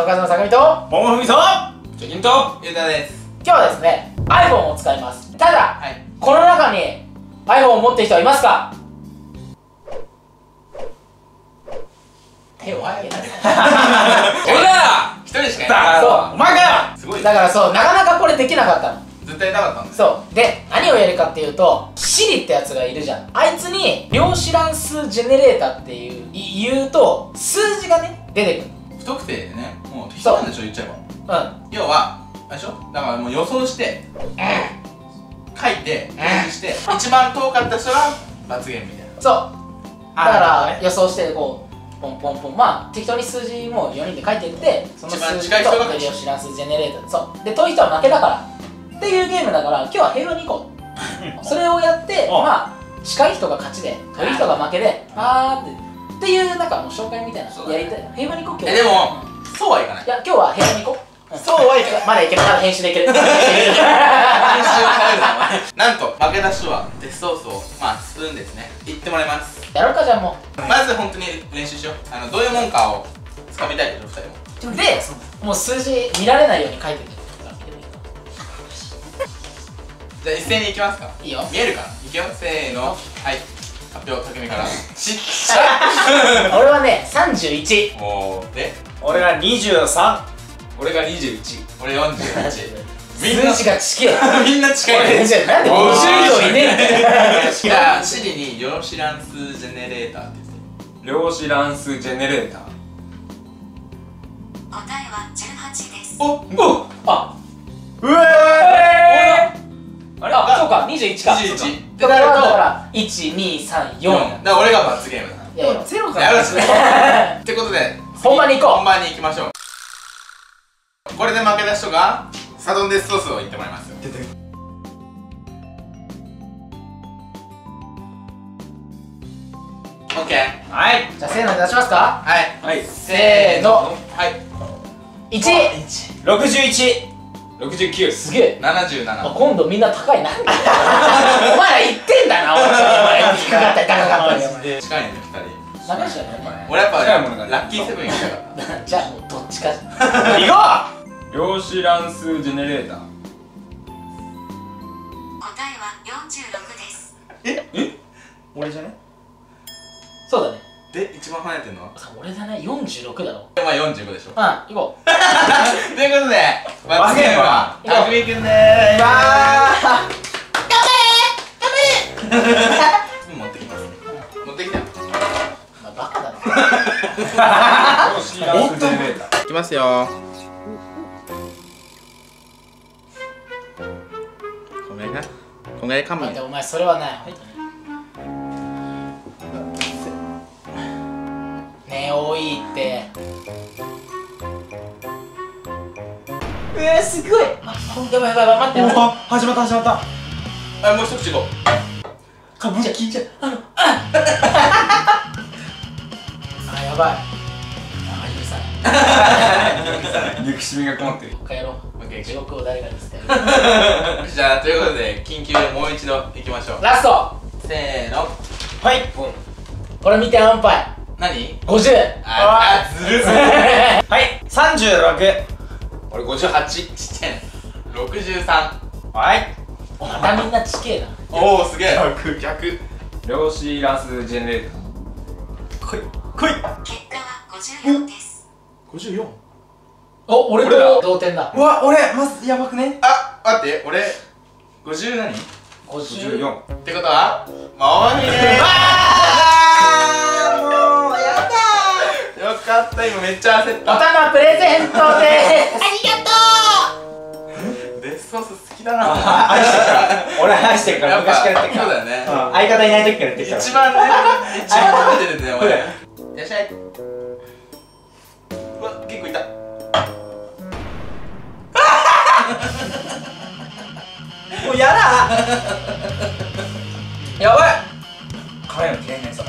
サカイズのさくみとももふみとチョキンとゆうたです。今日はですね iPhone を使います。ただ、この中に iPhone を持ってる人はいますか？手を挙げなさい。俺なら一人しかいない。そうお前かよ。すごい。だからそうなかなかこれできなかったの。絶対なかったんです。そうで何をやるかっていうと Siri ってやつがいるじゃん。あいつに量子乱数ジェネレーターっていう言うと数字がね出てくる。不特定でねもう適当なんでしょ言っちゃえば。要はあれでしょだからもう予想して書いて練習して一番遠かった人が罰ゲームみたいな。そうだから予想してこうポンポンポンまあ適当に数字も4人で書いていってその数字と量子乱数ジェネレーターそうで解いたら負けだからっていうゲームだから今日は平和にいこう。それをやってまあ近い人が勝ちで遠い人が負けでパーっていうなんかもう紹介みたいなやりたい。平和にいこう。今日でもそうはいかない。いや今日は平和にいこう。そうはいかない。まだいける。まだ編集でいける。編集は変えるな。なんと負けた人はデスソースをまあスプーンですねいってもらいます。やろうか。じゃあもうまず本当に練習しよう。どういうもんかをつかみたいでしょ2人も。でもう数字見られないように書いてる。じゃあ一斉に行きますか。いいよ。見えるかな。いくよせーの。はい、発表。たけみからちっちゃい。俺はね31。おーで俺が23。俺が21。俺41。みんな近い。みんな近い。なんで50秒いねえ。じゃあシリに量子乱数ジェネレーターって言って。量子乱数ジェネレーター。答えは18です。おあうえあれあそうか21か。21。だから1、2、3、4。だ俺が罰ゲームだ。いやゼロから。やらしい。ってことで本番に行こう。本番に行きましょう。これで負けた人が。サドンデスソースを言ってもらいますよ。オッケー。はい。じゃあせーので出しますか。はい。せーの。はい。1。61。69。すげえ。77。今度みんな高いな。お前ら言ってんだな。俺低かった高かった。近いね2人。仲良しだね。俺やっぱラッキーセブン行きたかった。じゃあもうどっちか。行こう。量子乱数ジェネレーター。答えは46です。え？俺じゃね？そうだね。で一番離れてるのは？俺じゃない46だろ。お前45でしょ。うん、行こう。ということで罰ゲームはたくみくんでーす。頑張れ。持ってきます。持ってきた。まバカだな。量子乱数ジェネレーター。いきますよ。こんぐらいかもね。お前それはない。ねえ多いって。すごい。やばい待って。始まった。あもう一口いこう。かぶっちゃう。あやばい。抜きしみがこもってる。もう一回やろう。地獄を誰かに捨てる。じゃあということで緊急でもう一度いきましょう。ラストせーの。はいこれ見てアンパイ何 50。 あずる。はい36。俺58。ちっちゃいね。63。はいまたみんなちけえな。おおすげえ。逆量子乱数ジェネレーター。来い。結果は54です。54。お、俺と同点だ。うわ、俺、まずやばくね。あ、待って、俺50何？ 54 ってことはもういいね。もうやったー。よかった、今めっちゃ焦った。おたまプレゼントでーす。ありがとう。デスソース好きだな。俺愛してるから、昔からやってるから。そうだよね、相方いない時からやってるから。一番ね、一番食べてるんだよ俺。いらっしゃい。うわ、結構いた。もうやだ。やばい。辛いの嫌いないそれ。